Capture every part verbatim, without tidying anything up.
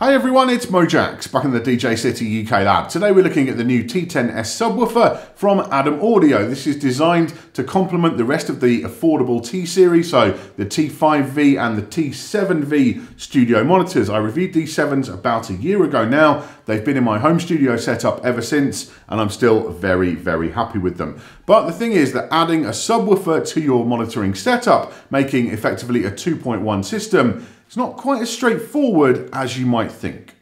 Hey everyone, it's Mojaxx, back in the D J City U K lab. Today we're looking at the new T ten S subwoofer from Adam Audio. This is designed to complement the rest of the affordable T series, so the T five V and the T seven V studio monitors. I reviewed these sevens about a year ago now. They've been in my home studio setup ever since, and I'm still very, very happy with them. But the thing is that adding a subwoofer to your monitoring setup, making effectively a two point one system, it's not quite as straightforward as you might think.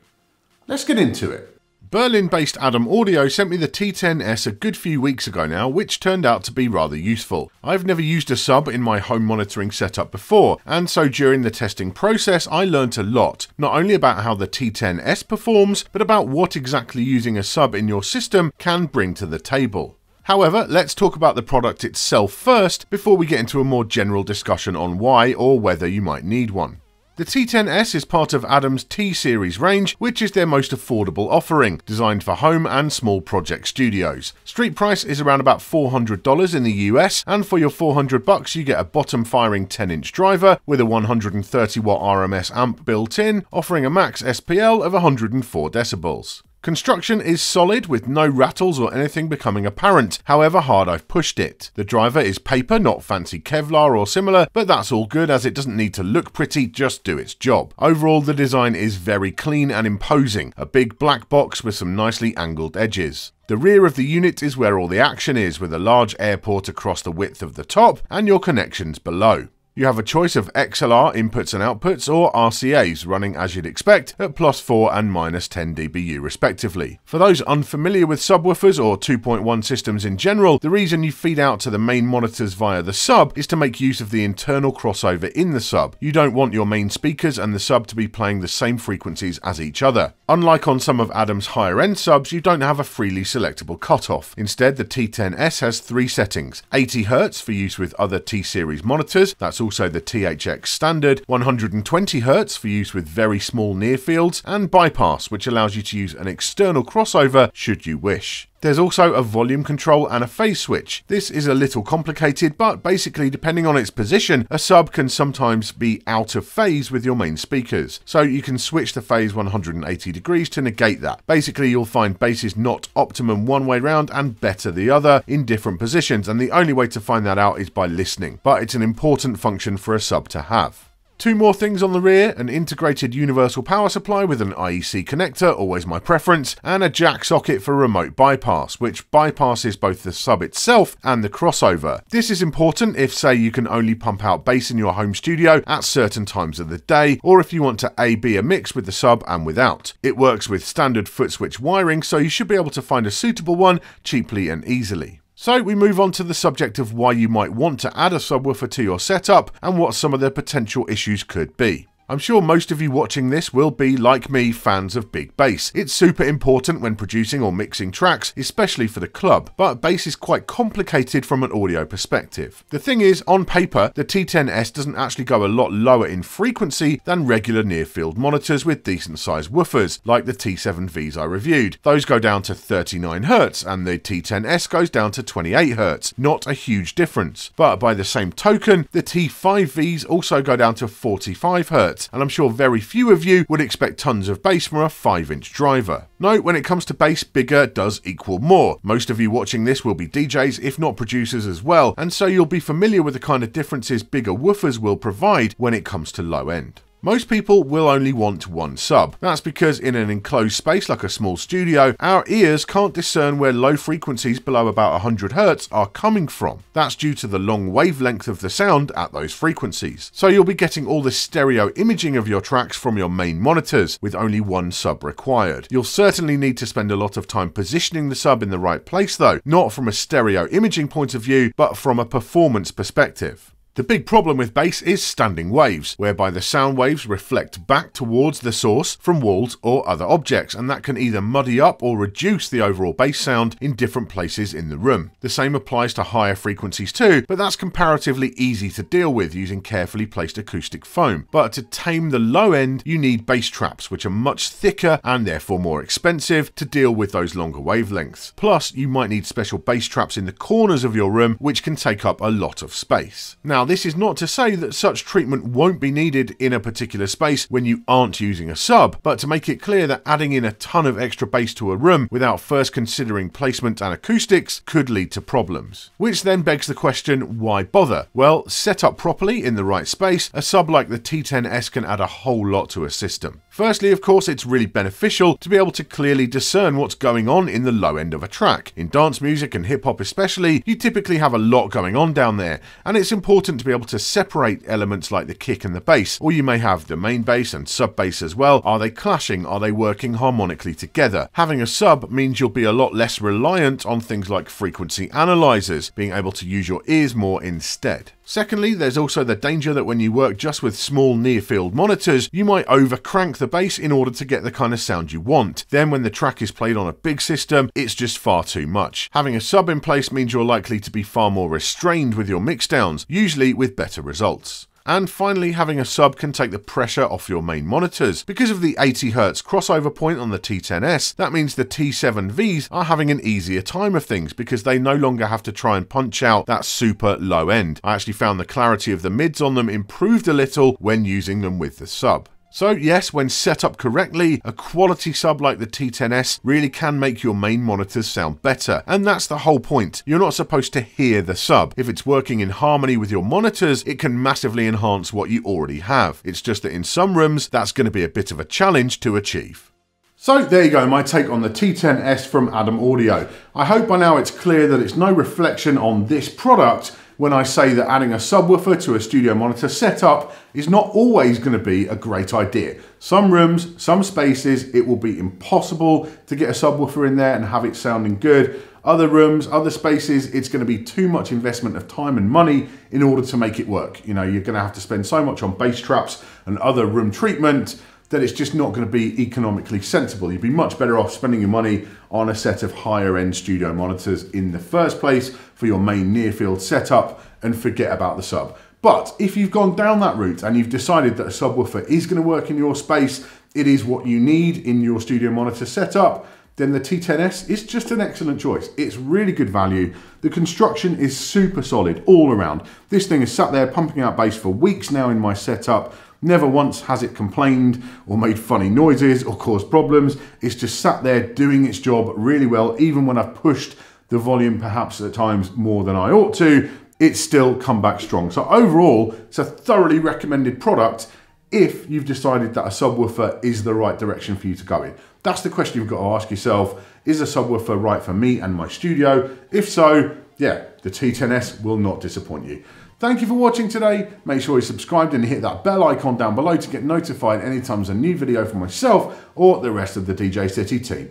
Let's get into it. Berlin-based Adam Audio sent me the T ten S a good few weeks ago now, which turned out to be rather useful. I've never used a sub in my home monitoring setup before, and so during the testing process I learnt a lot, not only about how the T ten S performs, but about what exactly using a sub in your system can bring to the table. However, let's talk about the product itself first, before we get into a more general discussion on why or whether you might need one. The T ten S is part of Adam's T-series range, which is their most affordable offering, designed for home and small project studios. Street price is around about four hundred dollars in the U S, and for your four hundred bucks you get a bottom-firing ten inch driver with a one hundred thirty watt R M S amp built in, offering a max S P L of one hundred four decibels. Construction is solid, with no rattles or anything becoming apparent, however hard I've pushed it. The driver is paper, not fancy Kevlar or similar, but that's all good as it doesn't need to look pretty, just do its job. Overall, the design is very clean and imposing, a big black box with some nicely angled edges. The rear of the unit is where all the action is, with a large air port across the width of the top and your connections below. You have a choice of X L R inputs and outputs or R C As running as you'd expect at plus four and minus ten D B U respectively. For those unfamiliar with subwoofers or two point one systems in general, the reason you feed out to the main monitors via the sub is to make use of the internal crossover in the sub. You don't want your main speakers and the sub to be playing the same frequencies as each other. Unlike on some of Adam's higher end subs, you don't have a freely selectable cutoff. Instead, the T ten S has three settings: eighty hertz for use with other T-series monitors, that's all also the T H X standard, one hundred twenty hertz for use with very small near fields, and bypass, which allows you to use an external crossover should you wish. There's also a volume control and a phase switch. This is a little complicated, but basically depending on its position, a sub can sometimes be out of phase with your main speakers. So you can switch the phase one hundred eighty degrees to negate that. Basically, you'll find basses not optimum one way round and better the other in different positions, and the only way to find that out is by listening. But it's an important function for a sub to have. Two more things on the rear: an integrated universal power supply with an I E C connector, always my preference, and a jack socket for remote bypass, which bypasses both the sub itself and the crossover. This is important if, say, you can only pump out bass in your home studio at certain times of the day, or if you want to A B a mix with the sub and without. It works with standard foot switch wiring, so you should be able to find a suitable one cheaply and easily. So we move on to the subject of why you might want to add a subwoofer to your setup and what some of the potential issues could be. I'm sure most of you watching this will be, like me, fans of big bass. It's super important when producing or mixing tracks, especially for the club, but bass is quite complicated from an audio perspective. The thing is, on paper, the T ten S doesn't actually go a lot lower in frequency than regular near-field monitors with decent-sized woofers, like the T seven Vs I reviewed. Those go down to thirty-nine hertz, and the T ten S goes down to twenty-eight hertz. Not a huge difference. But by the same token, the T five Vs also go down to forty-five hertz. And I'm sure very few of you would expect tons of bass from a five inch driver. No, when it comes to bass, bigger does equal more. Most of you watching this will be D Js, if not producers as well, and so you'll be familiar with the kind of differences bigger woofers will provide when it comes to low end. Most people will only want one sub. That's because in an enclosed space like a small studio, our ears can't discern where low frequencies below about one hundred hertz are coming from. That's due to the long wavelength of the sound at those frequencies. So you'll be getting all the stereo imaging of your tracks from your main monitors, with only one sub required. You'll certainly need to spend a lot of time positioning the sub in the right place though, not from a stereo imaging point of view, but from a performance perspective. The big problem with bass is standing waves, whereby the sound waves reflect back towards the source from walls or other objects, and that can either muddy up or reduce the overall bass sound in different places in the room. The same applies to higher frequencies too, but that's comparatively easy to deal with using carefully placed acoustic foam. But to tame the low end, you need bass traps, which are much thicker and therefore more expensive to deal with those longer wavelengths. Plus, you might need special bass traps in the corners of your room, which can take up a lot of space. Now, this is not to say that such treatment won't be needed in a particular space when you aren't using a sub, but to make it clear that adding in a ton of extra bass to a room without first considering placement and acoustics could lead to problems. Which then begs the question, why bother? Well, set up properly in the right space, a sub like the T ten S can add a whole lot to a system. Firstly, of course, it's really beneficial to be able to clearly discern what's going on in the low end of a track. In dance music and hip hop especially, you typically have a lot going on down there, and it's important to be able to separate elements like the kick and the bass, or you may have the main bass and sub bass as well. Are they clashing? Are they working harmonically together? Having a sub means you'll be a lot less reliant on things like frequency analyzers, being able to use your ears more instead. Secondly, there's also the danger that when you work just with small near-field monitors, you might over-crank the bass in order to get the kind of sound you want. Then when the track is played on a big system, it's just far too much. Having a sub in place means you're likely to be far more restrained with your mixdowns, usually with better results. And finally, having a sub can take the pressure off your main monitors. Because of the eighty hertz crossover point on the T ten S, that means the T seven Vs are having an easier time of things because they no longer have to try and punch out that super low end. I actually found the clarity of the mids on them improved a little when using them with the sub. So yes, when set up correctly, a quality sub like the T ten S really can make your main monitors sound better. And that's the whole point. You're not supposed to hear the sub. If it's working in harmony with your monitors, it can massively enhance what you already have. It's just that in some rooms, that's going to be a bit of a challenge to achieve. So there you go, my take on the T ten S from Adam Audio. I hope by now it's clear that it's no reflection on this product when I say that adding a subwoofer to a studio monitor setup is not always going to be a great idea. Some rooms, some spaces, it will be impossible to get a subwoofer in there and have it sounding good. Other rooms, other spaces, it's going to be too much investment of time and money in order to make it work. You know, you're going to have to spend so much on bass traps and other room treatment that it's just not going to be economically sensible. You'd be much better off spending your money on a set of higher end studio monitors in the first place for your main near field setup and forget about the sub. But if you've gone down that route and you've decided that a subwoofer is going to work in your space, it is what you need in your studio monitor setup, then the T ten S is just an excellent choice. It's really good value. The construction is super solid all around. This thing has sat there pumping out bass for weeks now in my setup. Never once has it complained or made funny noises or caused problems. It's just sat there doing its job really well. Even when I've pushed the volume perhaps at times more than I ought to, it's still come back strong. So overall, it's a thoroughly recommended product if you've decided that a subwoofer is the right direction for you to go in. That's the question you've got to ask yourself. Is a subwoofer right for me and my studio? If so, yeah, the T ten S will not disappoint you. Thank you for watching today. Make sure you're subscribed and hit that bell icon down below to get notified anytime there's a new video from myself or the rest of the D J City team.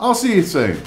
I'll see you soon.